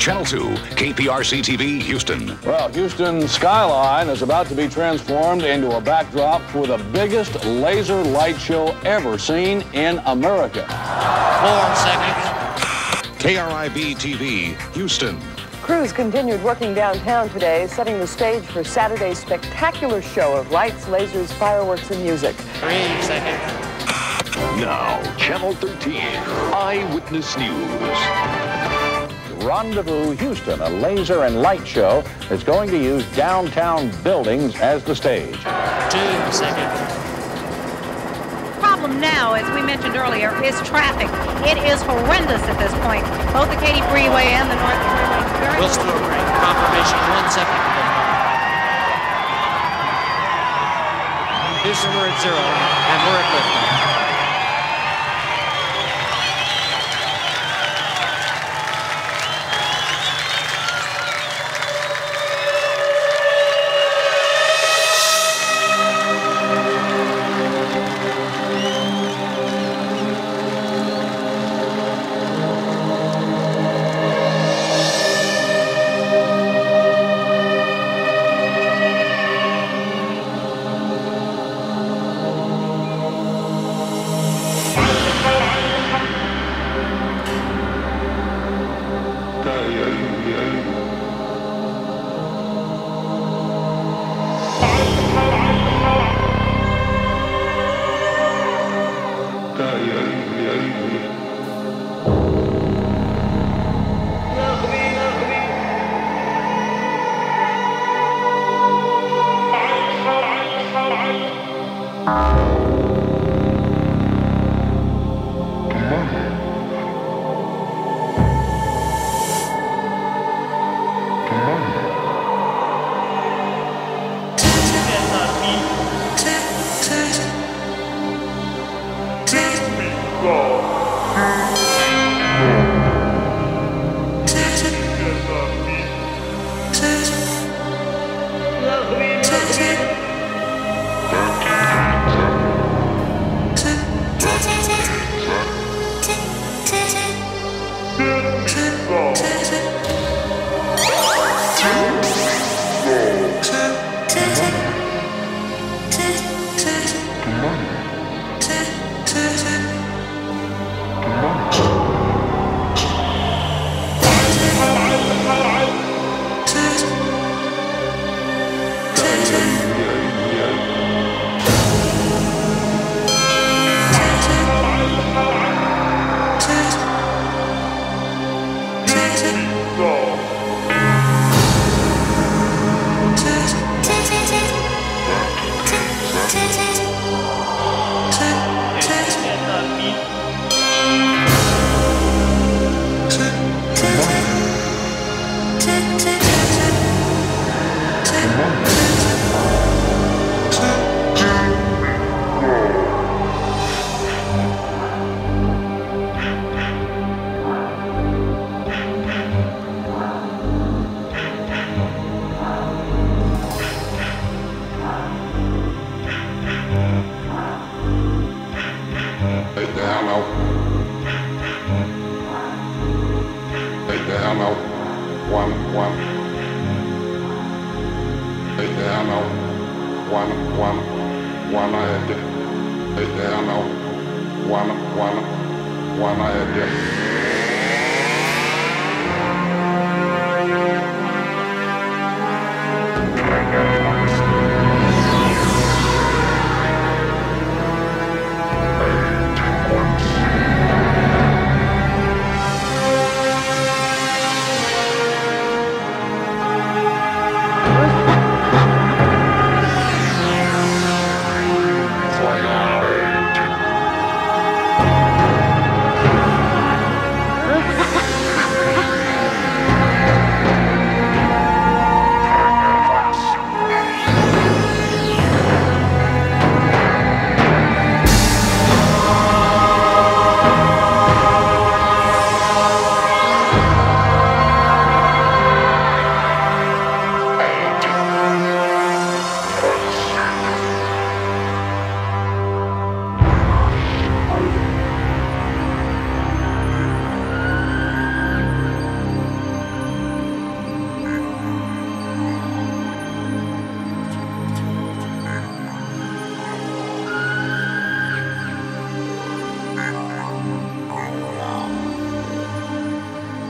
Channel 2, KPRC-TV, Houston. Well, Houston's skyline is about to be transformed into a backdrop for the biggest laser light show ever seen in America. 4 seconds. KRIB-TV, Houston. Crews continued working downtown today, setting the stage for Saturday's spectacular show of lights, lasers, fireworks, and music. 3 seconds. Now, Channel 13, Eyewitness News. Rendezvous Houston, a laser and light show that's going to use downtown buildings as the stage. 2 seconds. Problem now, as we mentioned earlier, is traffic. It is horrendous at this point. Both the Katy freeway and the North Freeway. We'll still bring confirmation. 1 second. Houston, we're at 0, and we're at 50.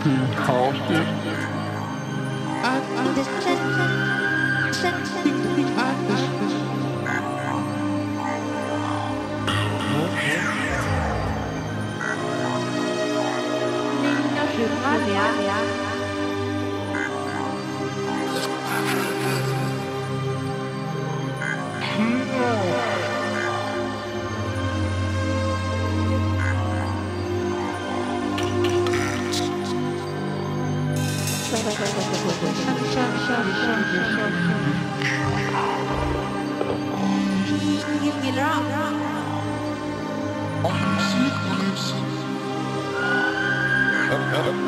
Cold.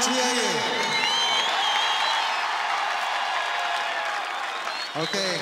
GIA. Okay.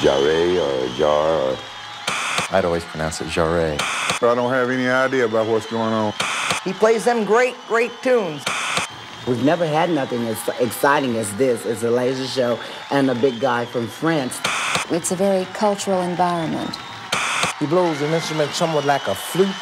Jarre or Jarre. I'd always pronounce it Jarre. But I don't have any idea about what's going on. He plays them great tunes. We've never had nothing as exciting as this. It's a laser show and a big guy from France. It's a very cultural environment. He blows an instrument somewhat like a flute.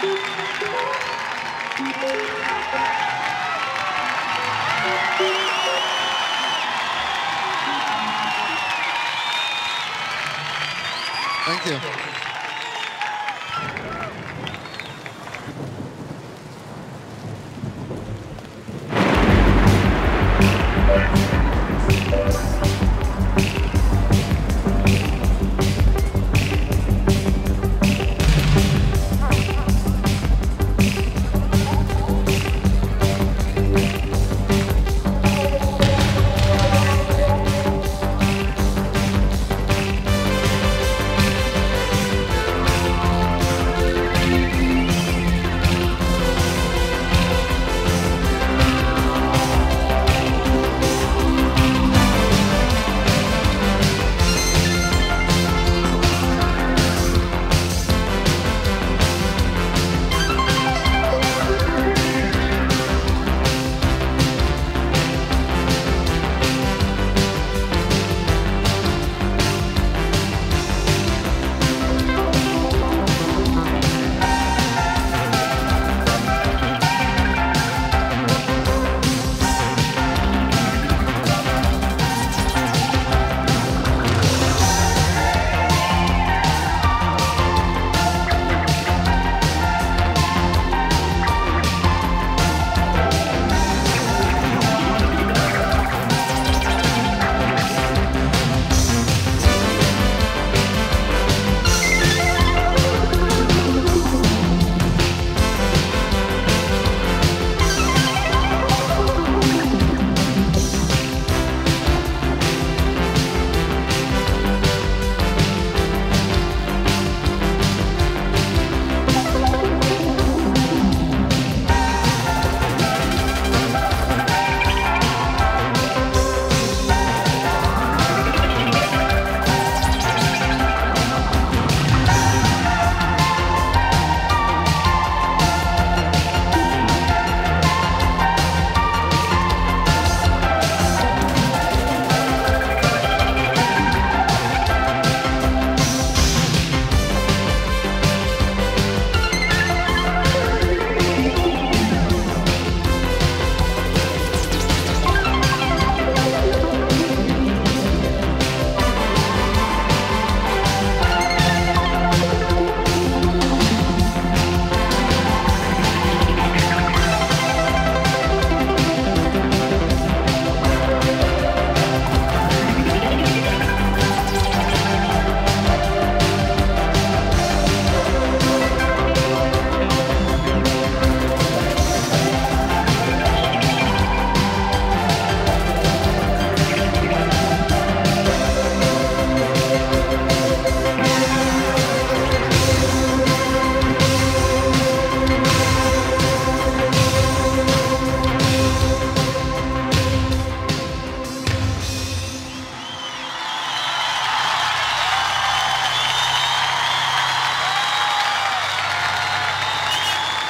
Thank you.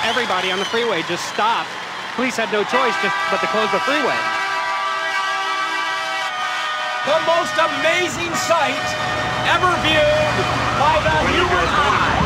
Everybody on the freeway just stopped. Police had no choice but to close the freeway. The most amazing sight ever viewed by the human eye.